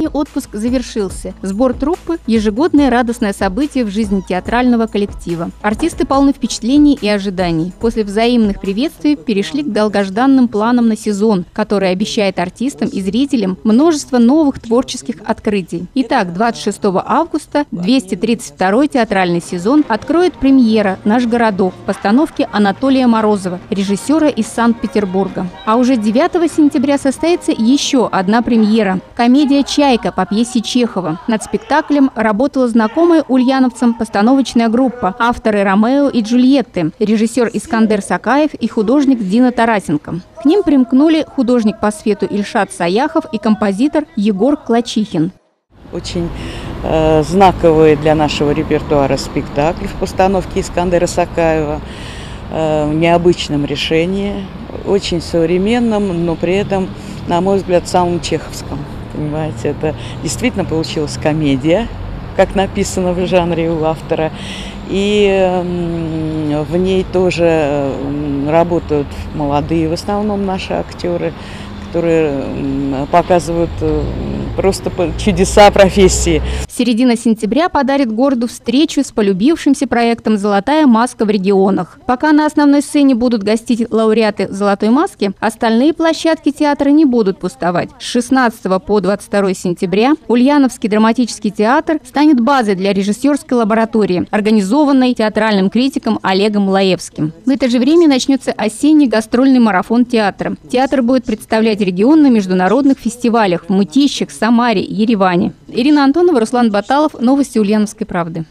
летний отпуск завершился. Сбор труппы – ежегодное радостное событие в жизни театрального коллектива. Артисты полны впечатлений и ожиданий. После взаимных приветствий перешли к долгожданным планам на сезон, который обещает артистам и зрителям множество новых творческих открытий. Итак, 26 августа 232-й театральный сезон откроет премьера «Наш городок» в постановке Анатолия Морозова, режиссера из Санкт-Петербурга. А уже 9 сентября состоится еще одна премьера – комедия «Чайка» по пьесе Чехова. Над спектаклем работала знакомая ульяновцам постановочная группа, авторы «Ромео и Джульетты», режиссер Искандер Сакаев и художник Дина Тарасенко. К ним примкнули художник по свету Ильшат Саяхов и композитор Егор Клачихин. Очень знаковый для нашего репертуара спектакль в постановке Искандера Сакаева, в необычном решении, очень современном, но при этом, на мой взгляд, самом чеховском. Понимаете, это действительно получилась комедия, как написано в жанре у автора. И в ней тоже работают молодые, в основном, наши актеры, которые показывают просто чудеса профессии. Середина сентября подарит городу встречу с полюбившимся проектом «Золотая маска» в регионах. Пока на основной сцене будут гостить лауреаты «Золотой маски», остальные площадки театра не будут пустовать. С 16 по 22 сентября Ульяновский драматический театр станет базой для режиссерской лаборатории, организованной театральным критиком Олегом Лаевским. В это же время начнется осенний гастрольный марафон театра. Театр будет представлять регион на международных фестивалях в Мытищах, Самаре, Ереване. Ирина Антонова, Руслан Баталов. Новости Ульяновской правды.